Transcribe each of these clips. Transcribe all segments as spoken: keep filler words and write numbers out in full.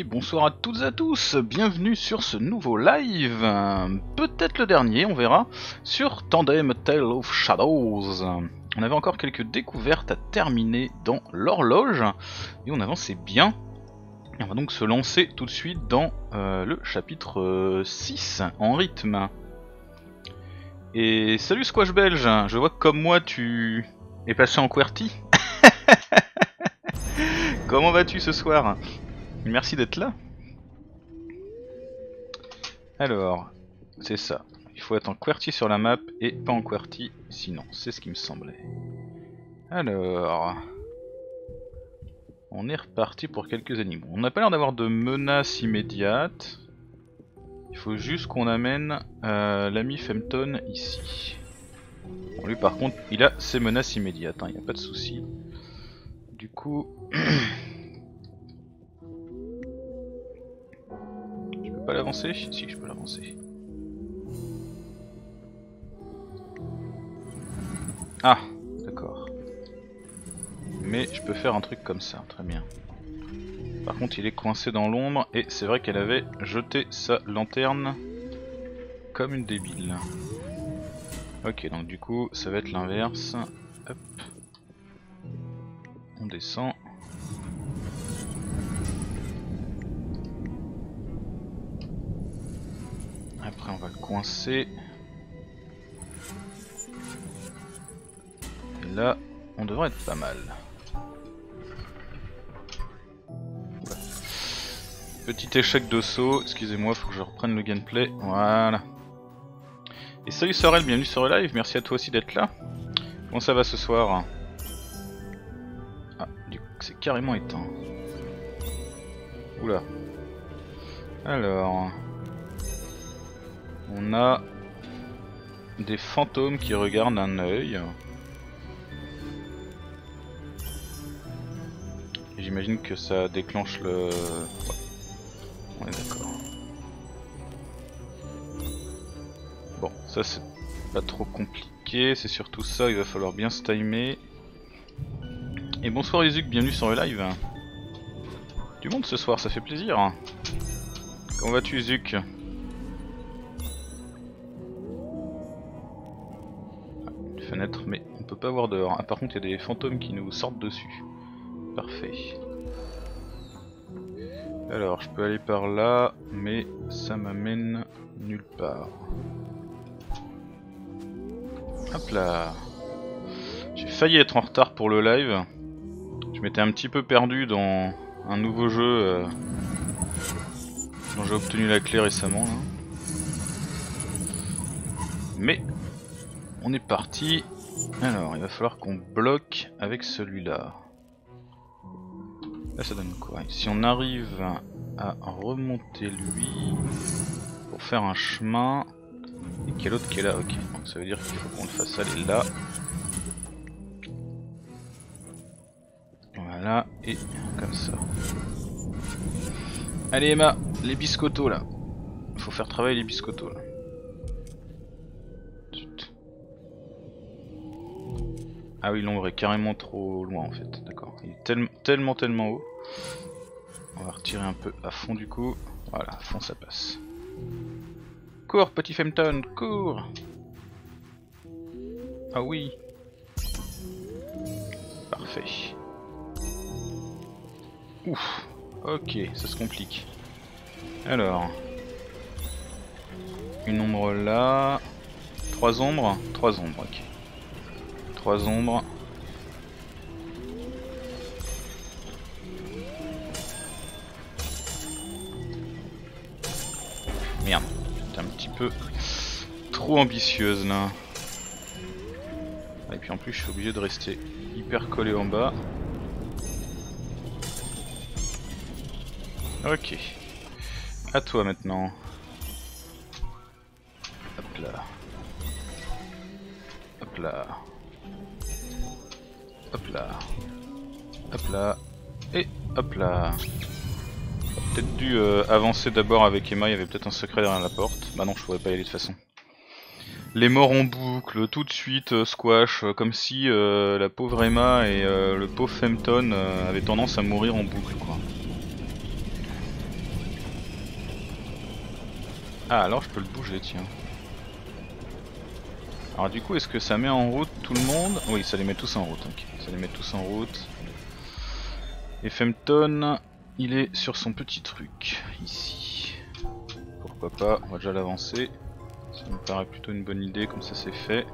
Et bonsoir à toutes et à tous, bienvenue sur ce nouveau live, peut-être le dernier, on verra, sur Tandem: A Tale of Shadows. On avait encore quelques découvertes à terminer dans l'horloge, et on avançait bien. Et on va donc se lancer tout de suite dans euh, le chapitre euh, six, en rythme. Et salut Squash Belge, je vois que comme moi tu es passé en QWERTY. Comment vas-tu ce soir? Merci d'être là. Alors, c'est ça. Il faut être en QWERTY sur la map et pas en QWERTY, sinon, c'est ce qui me semblait. Alors, on est reparti pour quelques animaux. On n'a pas l'air d'avoir de menaces immédiates. Il faut juste qu'on amène euh, l'ami Femton ici. Bon, lui par contre, il a ses menaces immédiates, il hein, n'y a pas de souci. Du coup, je peux pas l'avancer? Si, je peux l'avancer. Ah, d'accord. Mais je peux faire un truc comme ça, très bien. Par contre, il est coincé dans l'ombre et c'est vrai qu'elle avait jeté sa lanterne comme une débile. Ok, donc du coup, ça va être l'inverse. Hop. On descend. Après on va le coincer. Et là, on devrait être pas mal. Voilà. Petit échec de saut, excusez-moi, faut que je reprenne le gameplay. Voilà. Et salut Sorel, bienvenue sur le live, merci à toi aussi d'être là. Comment ça va ce soir ? C'est carrément éteint. Oula. Alors. On a des fantômes qui regardent un œil. J'imagine que ça déclenche le... Ouais. On est d'accord. Bon, ça c'est pas trop compliqué. C'est surtout ça, il va falloir bien se timer. Et bonsoir Isuk, bienvenue sur le live. Du monde ce soir, ça fait plaisir. Comment vas-tu Isuk? Une fenêtre, mais on peut pas voir dehors. Ah, par contre, il y a des fantômes qui nous sortent dessus. Parfait. Alors, je peux aller par là, mais ça m'amène nulle part. Hop là. J'ai failli être en retard pour le live. Je m'étais un petit peu perdu dans un nouveau jeu euh, dont j'ai obtenu la clé récemment là. Mais on est parti. Alors il va falloir qu'on bloque avec celui-là. Là ça donne quoi? Si on arrive à remonter lui pour faire un chemin. Et quel autre qui est là? Ok, donc ça veut dire qu'il faut qu'on le fasse aller là. Voilà, et comme ça. Allez Emma, les biscottos là. Faut faire travailler les biscottos là. Ah oui, l'ombre est carrément trop loin en fait, d'accord. Il est tellement, tellement, tellement haut. On va retirer un peu à fond du coup. Voilà, à fond ça passe. Cours petit Femton, cours. Ah oui. Parfait. Ouf, ok, ça se complique. Alors, une ombre là, trois ombres, trois ombres, ok. Trois ombres. Merde, c'est un petit peu trop ambitieuse là. Et puis en plus, je suis obligé de rester hyper collé en bas. Ok, à toi maintenant. Hop là. Hop là. Hop là. Hop là. Et hop là. Peut-être dû euh, avancer d'abord avec Emma, il y avait peut-être un secret derrière la porte. Bah non, je pourrais pas y aller de toute façon. Les morts en boucle, tout de suite, euh, squash, euh, comme si euh, la pauvre Emma et euh, le pauvre Femton euh, avaient tendance à mourir en boucle quoi. Ah, alors je peux le bouger, tiens. Alors du coup, est-ce que ça met en route tout le monde? Oui, ça les met tous en route, ok. Ça les met tous en route. Et Femton, il est sur son petit truc, ici. Pourquoi pas, on va déjà l'avancer. Ça me paraît plutôt une bonne idée, comme ça c'est fait.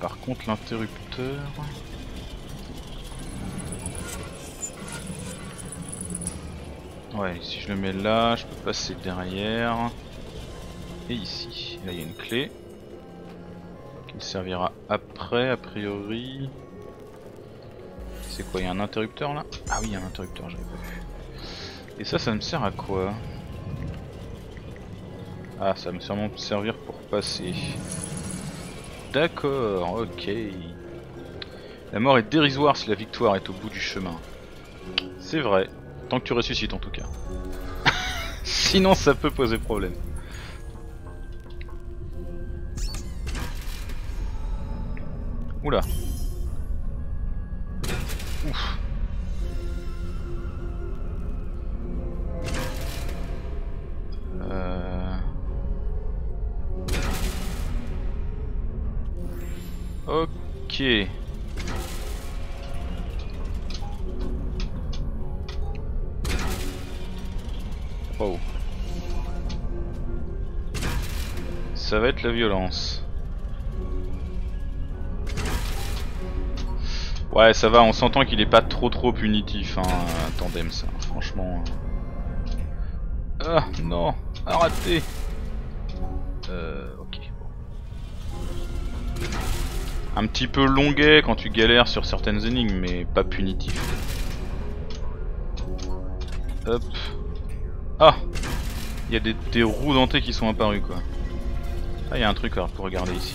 Par contre, l'interrupteur... Ouais, si je le mets là, je peux passer derrière. Et ici. Et là, il y a une clé. Qui me servira après, a priori. C'est quoi, il y a un interrupteur là? Ah oui, il y a un interrupteur, j'avais pas vu. Et ça, ça me sert à quoi? Ah, ça va me sûrement servir pour passer. D'accord, ok. La mort est dérisoire si la victoire est au bout du chemin. C'est vrai. Tant que tu ressuscites en tout cas. Sinon ça peut poser problème. Oula. Ouf. Euh... Ok. Wow. Ça va être la violence. Ouais, ça va, on s'entend qu'il est pas trop trop punitif, hein, Tandem, ça, franchement. Ah, non, arrêtez. Euh, ok. Un petit peu longuet quand tu galères sur certaines énigmes, mais pas punitif. Hop. Ah, il y a des, des roues dentées qui sont apparues quoi. Ah, il y a un truc alors, pour regarder ici.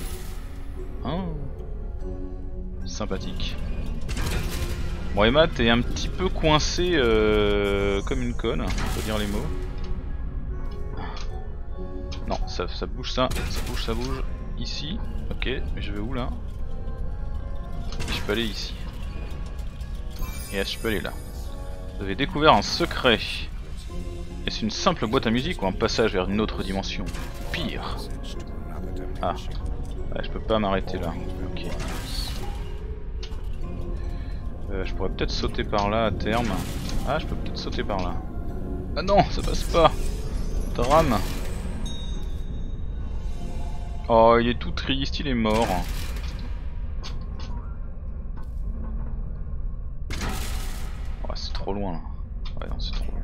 Hein, sympathique. Bon, Emma, t'es un petit peu coincée euh, comme une conne, faut dire les mots. Non, ça, ça bouge ça, ça bouge, ça bouge. Ici, ok, mais je vais où là? Je peux aller ici. Et là, je peux aller là. Vous avez découvert un secret. Est-ce une simple boîte à musique ou un passage vers une autre dimension? Pire. Ah, ah je peux pas m'arrêter là. Ok. Euh, je pourrais peut-être sauter par là à terme. Ah, je peux peut-être sauter par là. Ah non, ça passe pas. Drame. Oh, il est tout triste, il est mort. Oh, c'est trop loin là. Ouais, non, c'est trop loin.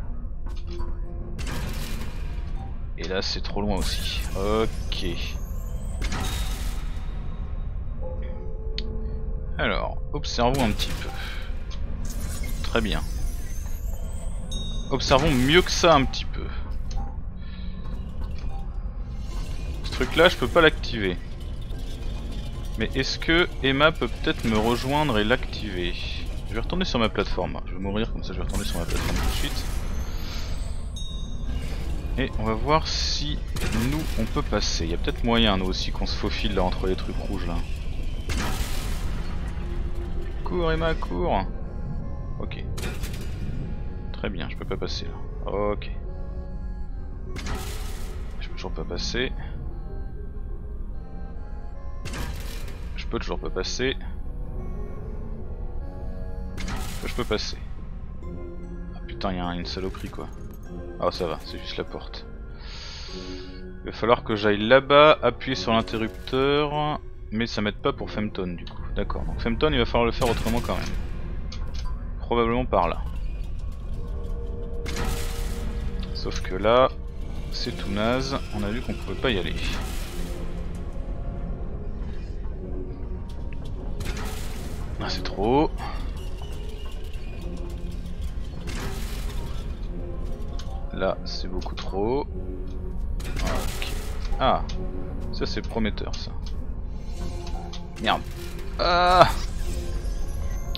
Et là c'est trop loin aussi. Ok. Alors, observons un petit peu. Très bien. Observons mieux que ça un petit peu. Ce truc là je peux pas l'activer. Mais est-ce que Emma peut peut-être me rejoindre et l'activer? Je vais retourner sur ma plateforme. Je vais mourir comme ça, je vais retourner sur ma plateforme tout de suite. Et on va voir si nous on peut passer. Il y a peut-être moyen nous aussi qu'on se faufile là entre les trucs rouges là. Cours Emma, cours. Ok. Très bien, je peux pas passer là. Ok. Je peux toujours pas passer. Je peux toujours pas passer. Je peux passer. Ah putain, il y a une saloperie quoi. Ah ça va, c'est juste la porte. Il va falloir que j'aille là-bas, appuyer sur l'interrupteur, mais ça m'aide pas pour Femton du coup. D'accord, donc Femton il va falloir le faire autrement quand même. Probablement par là. Sauf que là, c'est tout naze, on a vu qu'on pouvait pas y aller. Ah c'est trop haut. Là, c'est beaucoup trop haut. Ok. Ah, ça c'est prometteur, ça. Merde. Ah.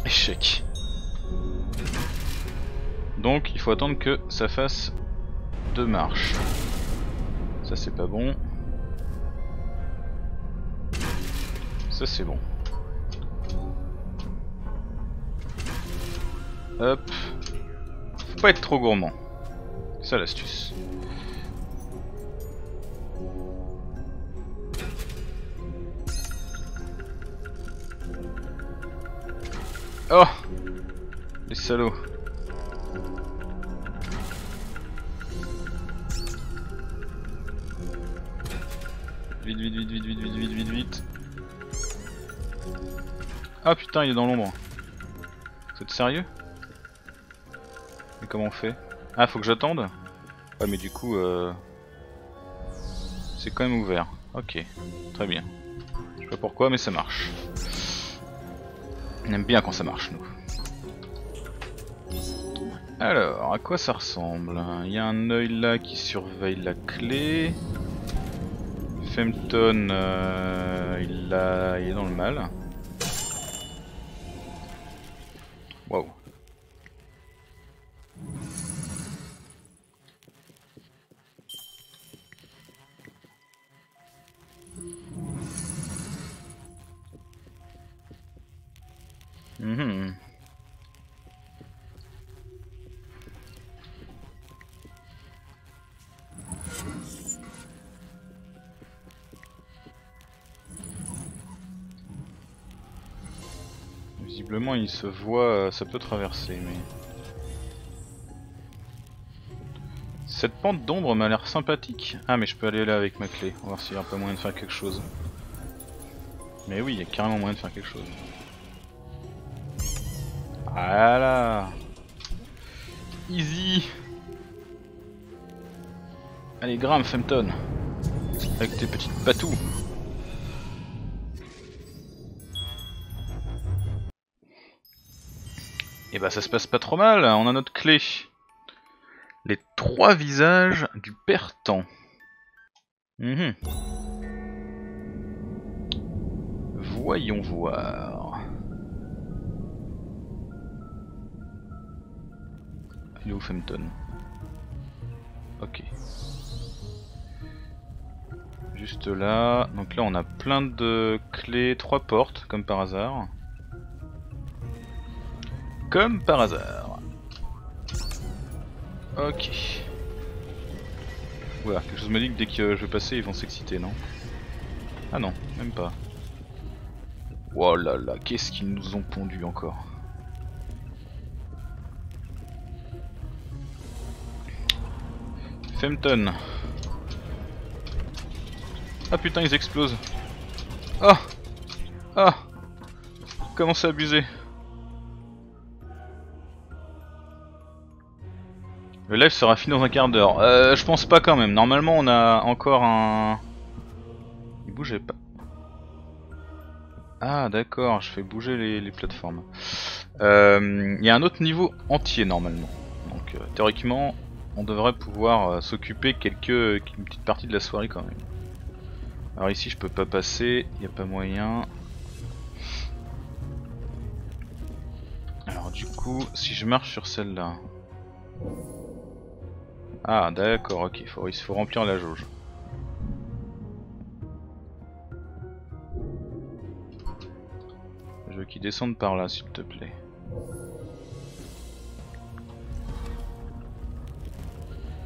Échec. Donc, il faut attendre que ça fasse deux marches. Ça c'est pas bon. Ça c'est bon. Hop. Faut pas être trop gourmand. ça l'astuce. Oh, les salauds. Vite, vite, vite, vite, vite, vite, vite, vite, vite. Ah putain, il est dans l'ombre. Vous êtes sérieux? Mais comment on fait? Ah, faut que j'attende? Ouais, mais du coup, euh... c'est quand même ouvert. Ok, très bien. Je sais pas pourquoi, mais ça marche. On aime bien quand ça marche, nous. Alors, à quoi ça ressemble? Il y a un œil là qui surveille la clé. Femton, euh, il, a... il est dans le mal. Waouh. Mmh. Visiblement il se voit, ça peut traverser, mais... Cette pente d'ombre m'a l'air sympathique. Ah mais je peux aller là avec ma clé, on va voir s'il y a un peu moyen de faire quelque chose. Mais oui, il y a carrément moyen de faire quelque chose. Voilà. Easy. Allez, grimpe Femton. Avec tes petites patous. Et bah ça se passe pas trop mal, on a notre clé. Les trois visages du père Temps. Mmh. Voyons voir. Il est où Femton? Ok. Juste là. Donc là on a plein de clés, trois portes, comme par hasard. Comme par hasard. Ok. Voilà, quelque chose me dit que dès que je vais passer ils vont s'exciter, non? Ah non, même pas. Oh là là, qu'est-ce qu'ils nous ont pondu encore? Femton. Ah putain, ils explosent. Ah ah, comment c'est abusé. Le live sera fini dans un quart d'heure. Euh, je pense pas quand même. Normalement, on a encore un. Il bougeait pas. Ah d'accord, je fais bouger les, les plateformes. Il euh, y a un autre niveau entier normalement. Donc euh, théoriquement. On devrait pouvoir euh, s'occuper quelques euh, une petite partie de la soirée quand même. Alors ici je peux pas passer, il n'y a pas moyen. Alors du coup, si je marche sur celle-là... Ah d'accord, ok, faut, il faut remplir la jauge. Je veux qu'ils descendent par là s'il te plaît.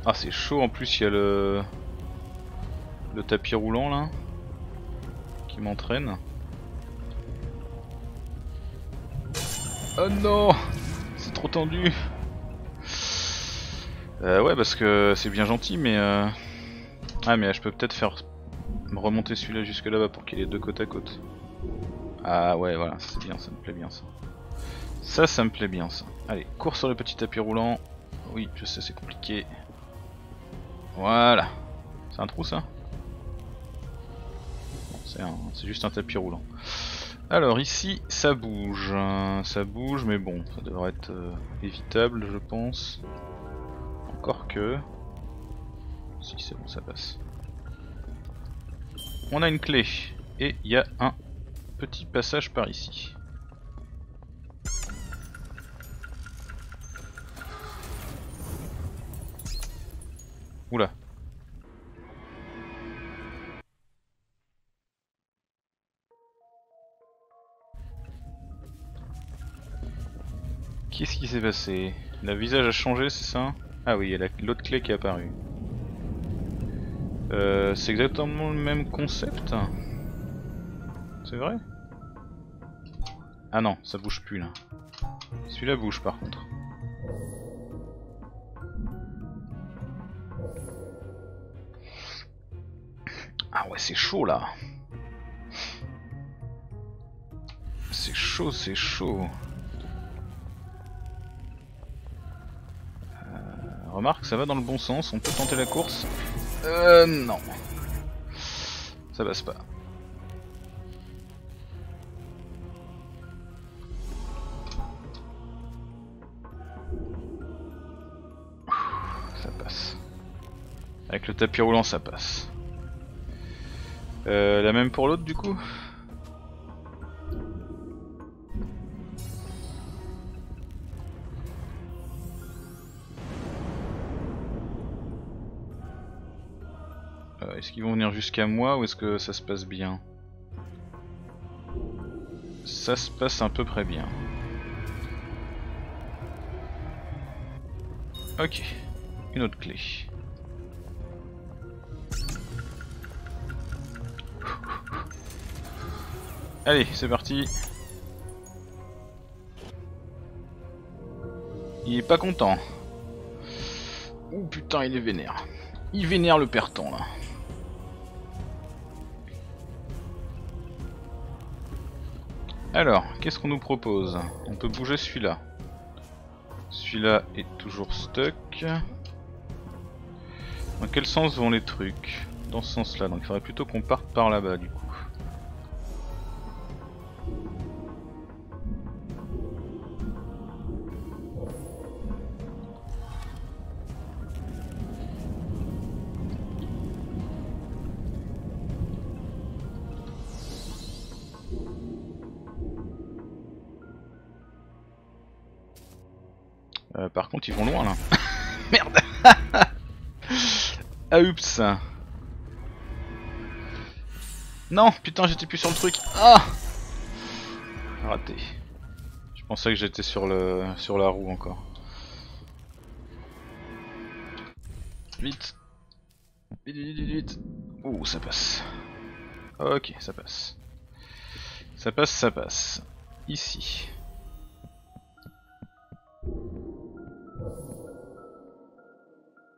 Ah c'est chaud, en plus il y a le... le tapis roulant là qui m'entraîne. Oh non, c'est trop tendu. Euh, ouais parce que c'est bien gentil mais euh... ah mais là, je peux peut-être faire remonter celui-là jusque là-bas pour qu'il ait deux côte à côte. Ah ouais voilà, c'est bien, ça me plaît bien ça. Ça ça me plaît bien ça. Allez, cours sur le petit tapis roulant. Oui je sais c'est compliqué. Voilà, c'est un trou ça? Bon, c'est juste un tapis roulant. Alors ici ça bouge, hein, ça bouge mais bon, ça devrait être euh, évitable je pense. Encore que... Si c'est bon ça passe. On a une clé et il y a un petit passage par ici. Oula. Qu'est-ce qui s'est passé? Le visage a changé, c'est ça? Ah oui, il y a l'autre clé qui est apparue. Euh, c'est exactement le même concept. C'est vrai? Ah non, ça bouge plus là. Celui-là bouge par contre. Ah ouais, c'est chaud là. C'est chaud, c'est chaud. Euh, remarque, ça va dans le bon sens, on peut tenter la course. Euh non. Ça passe pas. Ça passe. Avec le tapis roulant, ça passe. Euh, la même pour l'autre du coup. Euh, est-ce qu'ils vont venir jusqu'à moi ou est-ce que ça se passe bien? Ça se passe à peu près bien. Ok, une autre clé. Allez, c'est parti. Il est pas content. Ouh putain, il est vénère. Il vénère le père Temps là. Alors, qu'est-ce qu'on nous propose? On peut bouger celui-là. Celui-là est toujours stuck. Dans quel sens vont les trucs? Dans ce sens-là, donc il faudrait plutôt qu'on parte par là-bas du coup. Euh, par contre, ils vont loin là. Merde. Ah oups. Non, putain, j'étais plus sur le truc. Ah. Raté. Je pensais que j'étais sur le sur la roue encore. Vite. Vite, vite, vite, vite. Oh, ça passe. Ok, ça passe. Ça passe, ça passe. Ici.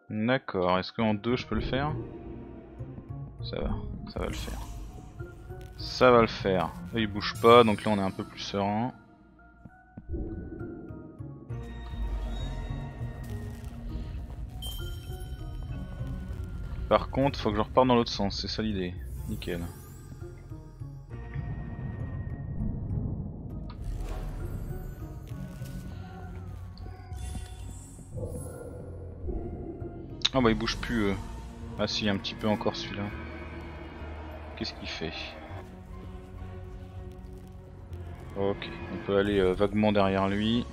D'accord, est-ce qu'en deux je peux le faire? Ça va, ça va le faire. Ça va le faire. Là il bouge pas, donc là on est un peu plus serein. Par contre, faut que je reparte dans l'autre sens, c'est ça l'idée. Nickel. Ah bah il bouge plus euh. Ah si, un petit peu encore celui-là. Qu'est-ce qu'il fait? Ok, on peut aller euh, vaguement derrière lui.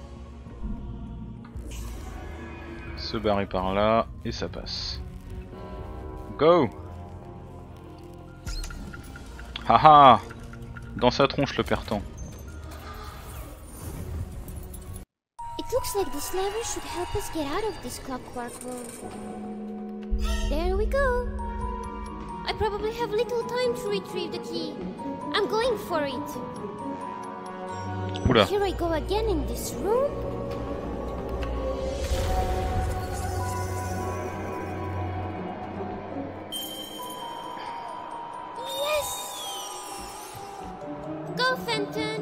Se barrer par là, et ça passe. Go! Haha! Dans sa tronche le père Temps. It looks like this lever should help us get out of this clockwork world. There we go. I probably have little time to retrieve the key. I'm going for it. Oula. Here I go again in this room. Yes. Go, Femton.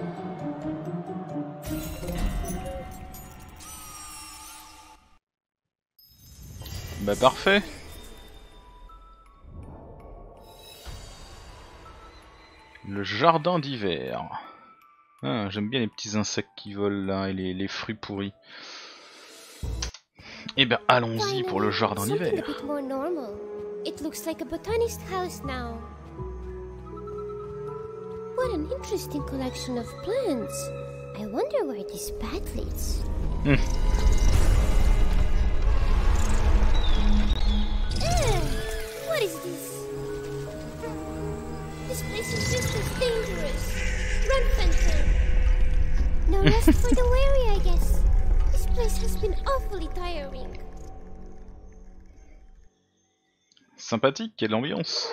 Bah parfait. Le jardin d'hiver. Ah, j'aime bien les petits insectes qui volent là et les, les fruits pourris. Eh ben allons-y pour le jardin d'hiver. It looks like a botanist house now. What an interesting collection of plants. I wonder where this path leads. What is this? This place is just as dangerous. Run, Femton. No rest for the weary, I guess. This place has been awfully tiring. Sympathique, quelle ambiance.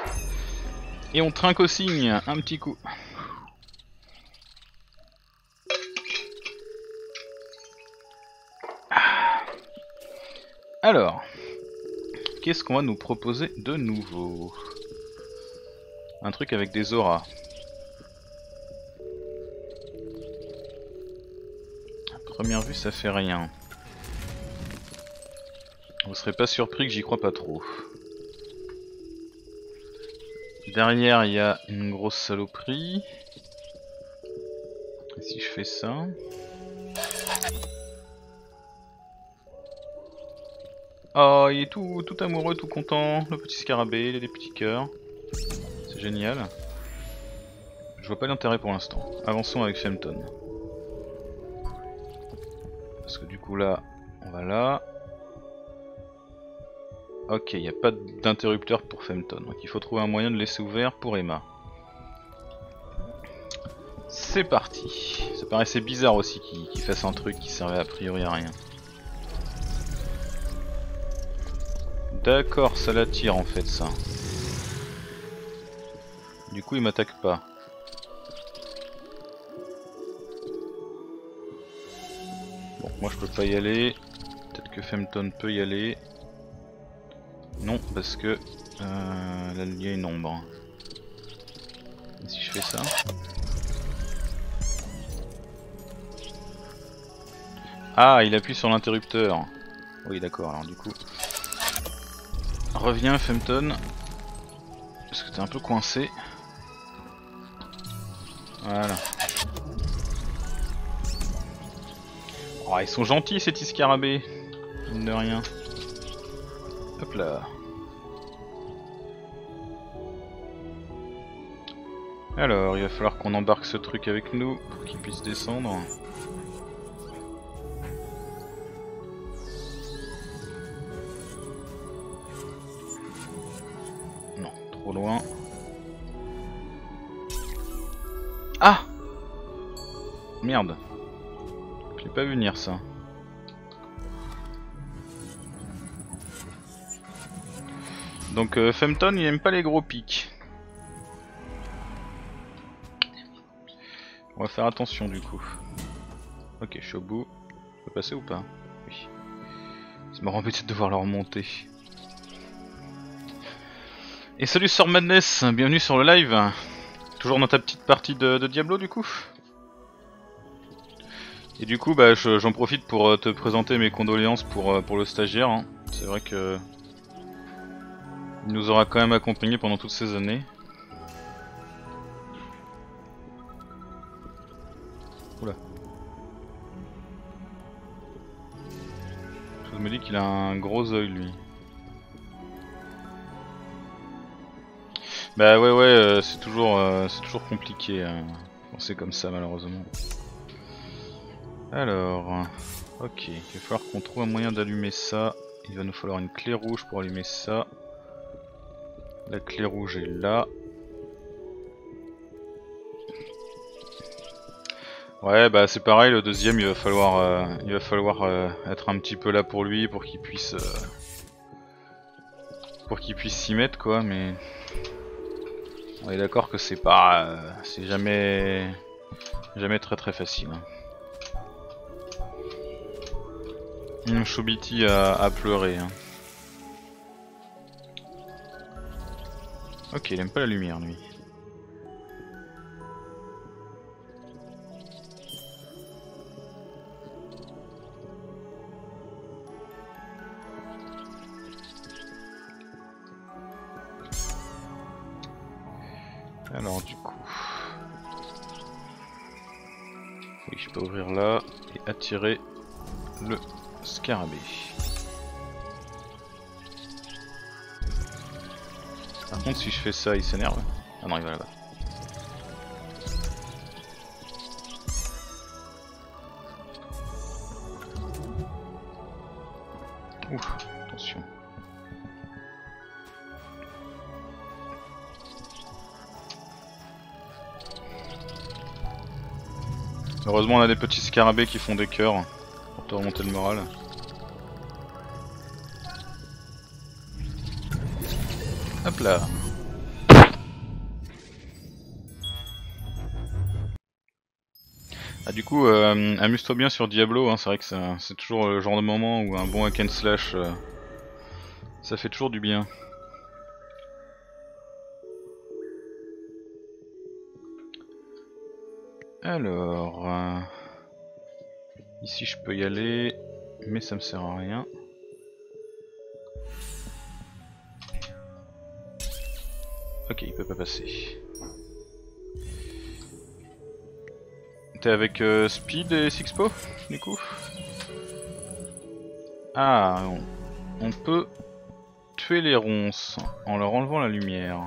Et on trinque au cygne, un petit coup. Alors, qu'est-ce qu'on va nous proposer de nouveau? Un truc avec des auras. À première vue, ça fait rien. Vous serez pas surpris que j'y crois pas trop. Derrière, il y a une grosse saloperie. Et si je fais ça... Oh, il est tout, tout amoureux, tout content, le petit scarabée, il a des petits cœurs. C'est génial. Je vois pas l'intérêt pour l'instant. Avançons avec Femton. Parce que du coup là, on va là. Ok, il n'y a pas d'interrupteur pour Femton, donc il faut trouver un moyen de laisser ouvert pour Emma. C'est parti. Ça paraissait bizarre aussi qu'il qu'il fasse un truc qui servait a priori à rien. D'accord, ça l'attire en fait ça. Du coup il m'attaque pas. Bon, moi je peux pas y aller. Peut-être que Femton peut y aller. Non, parce que euh, là il y a une ombre. Et si je fais ça... Ah, il appuie sur l'interrupteur. Oui d'accord, alors du coup... Reviens Femton, parce que t'es un peu coincé. Voilà. Oh, ils sont gentils ces petits scarabées, mine de rien. Hop là. Alors, il va falloir qu'on embarque ce truc avec nous pour qu'il puisse descendre. Loin. Ah! Merde. Je l'ai pas vu venir ça. Donc euh, Femton il aime pas les gros pics. On va faire attention du coup. Ok, je suis au bout. Je peux passer ou pas? Oui. Ça me rend peut-être de devoir leur remonter. Et salut Sir Madness, bienvenue sur le live. Toujours dans ta petite partie de, de Diablo du coup. Et du coup bah, j'en je, profite pour te présenter mes condoléances pour, pour le stagiaire. Hein. C'est vrai que il nous aura quand même accompagnés pendant toutes ces années. Oula. Je me dis qu'il a un gros œil lui. Bah ouais ouais euh, c'est toujours euh, c'est toujours compliqué euh, penser comme ça malheureusement. Alors ok, il va falloir qu'on trouve un moyen d'allumer ça. Il va nous falloir une clé rouge pour allumer ça. La clé rouge est là. Ouais bah c'est pareil, le deuxième il va falloir euh, il va falloir euh, être un petit peu là pour lui pour qu'il puisse euh, pour qu'il puisse s'y mettre quoi, mais on est d'accord que c'est pas... Euh, c'est jamais... Jamais très très facile. Hum, Chobiti a, a pleuré. Hein. Ok, il aime pas la lumière lui. Alors du coup... Oui, je peux ouvrir là et attirer le scarabée. Par contre si je fais ça il s'énerve. Ah non il va là-bas. Ouf, attention. Heureusement on a des petits scarabées qui font des cœurs pour te remonter le moral. Hop là. Ah, du coup, euh, amuse-toi bien sur Diablo, hein, c'est vrai que c'est toujours le genre de moment où un bon hack and slash, euh, ça fait toujours du bien. Alors, euh, ici je peux y aller, mais ça me sert à rien. Ok, il peut pas passer. T'es avec euh, Speed et Sixpo, du coup? Ah, on, on peut tuer les ronces en leur enlevant la lumière.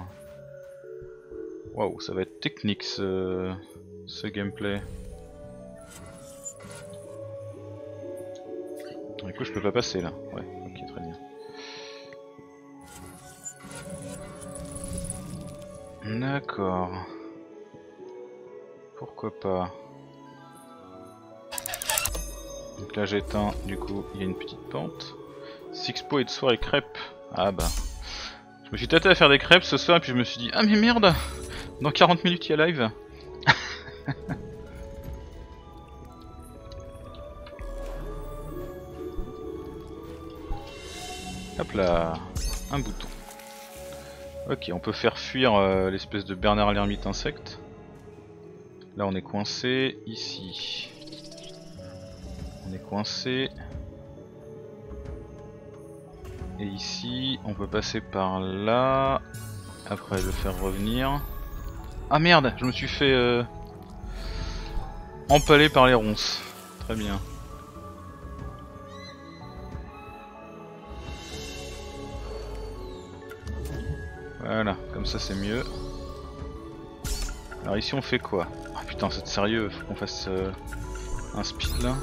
Waouh, ça va être technique ce, ce gameplay. Du coup, je peux pas passer là. Ouais, ok, très bien. D'accord. Pourquoi pas. Donc là j'éteins, du coup il y a une petite pente. Sixpo et de soirée crêpes. Ah bah. Je me suis tâté à faire des crêpes ce soir et puis je me suis dit ah mais merde. Dans quarante minutes il y a live. Hop là. Un bouton. Ok, on peut faire fuir euh, l'espèce de Bernard l'ermite insecte. Là on est coincé, ici on est coincé, et ici on peut passer par là, après le faire revenir. Ah merde, je me suis fait euh, empaler par les ronces, très bien. Voilà, comme ça c'est mieux. Alors ici on fait quoi? Ah oh, putain c'est sérieux, faut qu'on fasse euh, un speed là.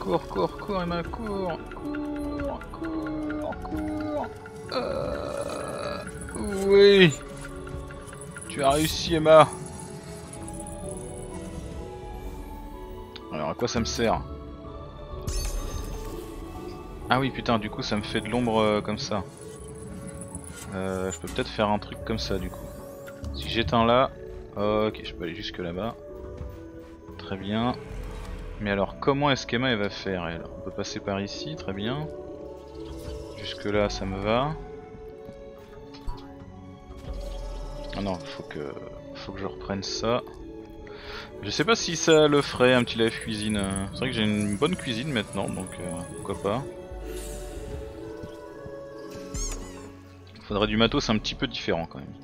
Cours, cours, cours Emma, cours, cours, cours, cours. Euh... Oui. Tu as réussi Emma. Alors à quoi ça me sert? Ah oui putain du coup ça me fait de l'ombre euh, comme ça. Euh, je peux peut-être faire un truc comme ça du coup. Si j'éteins là, ok, je peux aller jusque là-bas. Très bien. Mais alors, comment est-ce qu'Emma elle va faire elle? On peut passer par ici, très bien. Jusque là, ça me va. Ah non, faut que, faut que je reprenne ça. Je sais pas si ça le ferait un petit live cuisine. C'est vrai que j'ai une bonne cuisine maintenant, donc euh, pourquoi pas. Faudrait du matos un petit peu différent quand même.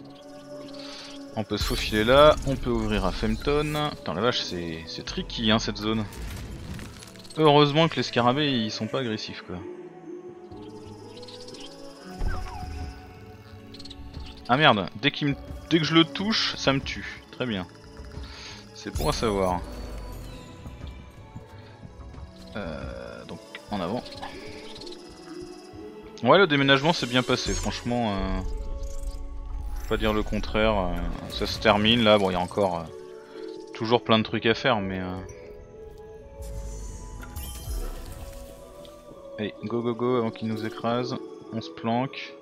On peut se faufiler là, on peut ouvrir à Femton. Putain la vache c'est tricky hein cette zone. Heureusement que les scarabées ils sont pas agressifs quoi. Ah merde, dès, qu'il me... dès que je le touche ça me tue, très bien. C'est bon à savoir. Euh, donc en avant. Ouais le déménagement s'est bien passé franchement. Euh... Pas dire le contraire, euh, ça se termine là. Bon, il y a encore euh, toujours plein de trucs à faire, mais euh... allez, go go go avant qu'il nous écrase. On se planque.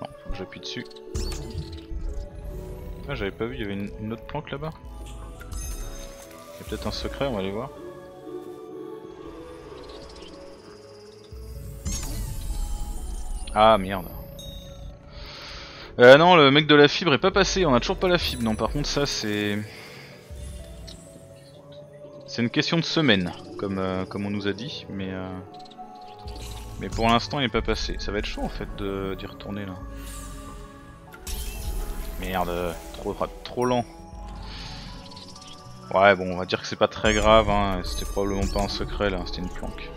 Non, faut que j'appuie dessus. Ah, j'avais pas vu, il y avait une, une autre planque là-bas. Il y a peut-être un secret, on va aller voir. Ah merde. Euh non, le mec de la fibre est pas passé, on a toujours pas la fibre. Non, par contre ça c'est... C'est une question de semaine, comme, euh, comme on nous a dit, mais... Euh... Mais pour l'instant il est pas passé. Ça va être chaud en fait d'y retourner là. Merde, trop, trop lent. Ouais bon, on va dire que c'est pas très grave, hein. C'était probablement pas un secret là, c'était une planque.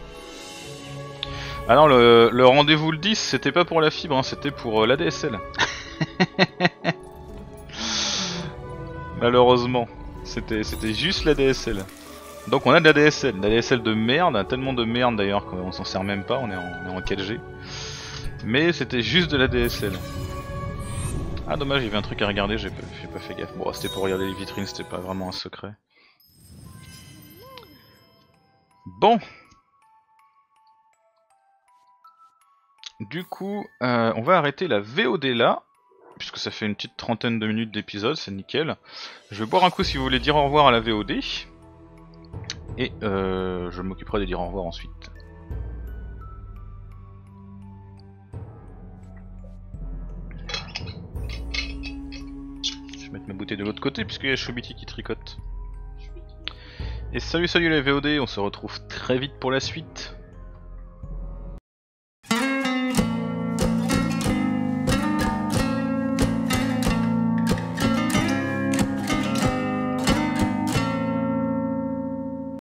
Ah non, le, le rendez-vous le dix, c'était pas pour la fibre, hein, c'était pour euh, l'A D S L. Malheureusement, c'était juste l'A D S L. Donc on a de l'A D S L, l'A D S L de merde, tellement de merde d'ailleurs qu'on s'en sert même pas, on est en, on est en quatre G. Mais c'était juste de l'A D S L. Ah dommage, il y avait un truc à regarder, j'ai pas, pas fait gaffe. Bon, c'était pour regarder les vitrines, c'était pas vraiment un secret. Bon. Du coup, euh, on va arrêter la V O D là, puisque ça fait une petite trentaine de minutes d'épisode, c'est nickel. Je vais boire un coup si vous voulez dire au revoir à la V O D, et euh, je m'occuperai de dire au revoir ensuite. Je vais mettre ma bouteille de l'autre côté, puisqu'il y a Chobiti qui tricote. Et salut salut les V O D, on se retrouve très vite pour la suite.